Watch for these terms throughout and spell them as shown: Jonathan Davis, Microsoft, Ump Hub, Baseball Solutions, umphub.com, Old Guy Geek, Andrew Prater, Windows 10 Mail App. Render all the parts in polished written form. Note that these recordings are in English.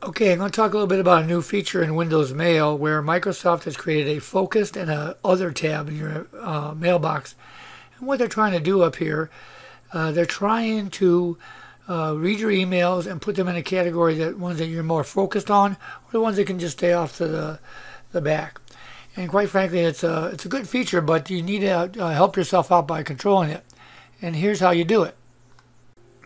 Okay, I'm going to talk a little bit about a new feature in Windows Mail where Microsoft has created a focused and a other tab in your mailbox. And what they're trying to do up here, they're trying to read your emails and put them in a category, that ones that you're more focused on, or the ones that can just stay off to the back. And quite frankly, it's a good feature, but you need to help yourself out by controlling it. And here's how you do it.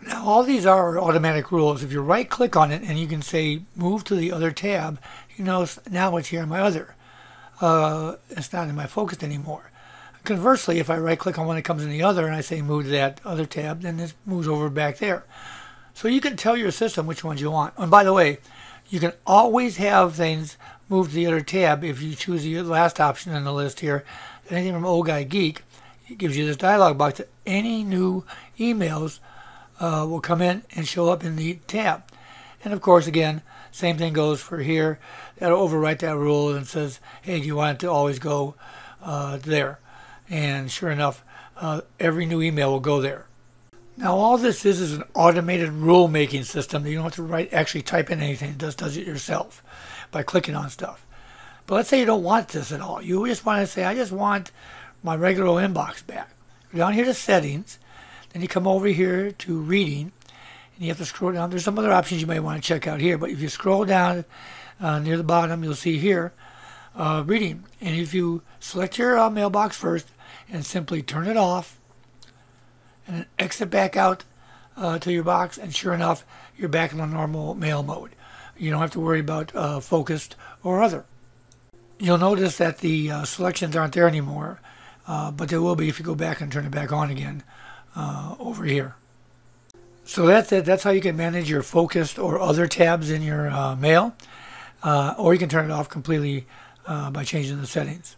Now, all these are automatic rules. If you right click on it and you can say move to the other tab, you notice now it's here in my other. It's not in my focused anymore. Conversely, if I right click on one that comes in the other and I say move to that other tab, then this moves over back there. So you can tell your system which ones you want. And by the way, you can always have things move to the other tab if you choose the last option in the list here. Anything from Old Guy Geek, it gives you this dialog box that any new emails will come in and show up in the tab. And of course, again, same thing goes for here. That'll overwrite that rule and says, hey, do you want it to always go there? And sure enough, every new email will go there. Now, all this is an automated rule-making system that you don't have to actually type in anything. It just does it yourself by clicking on stuff. But let's say you don't want this at all. You just want to say, I just want my regular inbox back. Go down here to Settings. Then you come over here to Reading, and you have to scroll down. There's some other options you may want to check out here, but if you scroll down near the bottom, you'll see here, Reading. And if you select your mailbox first and simply turn it off, and then exit back out to your box, and sure enough, you're back in the normal mail mode. You don't have to worry about focused or other. You'll notice that the selections aren't there anymore, but they will be if you go back and turn it back on again. Over here. So that's it. That's how you can manage your focused or other tabs in your mail, or you can turn it off completely by changing the settings.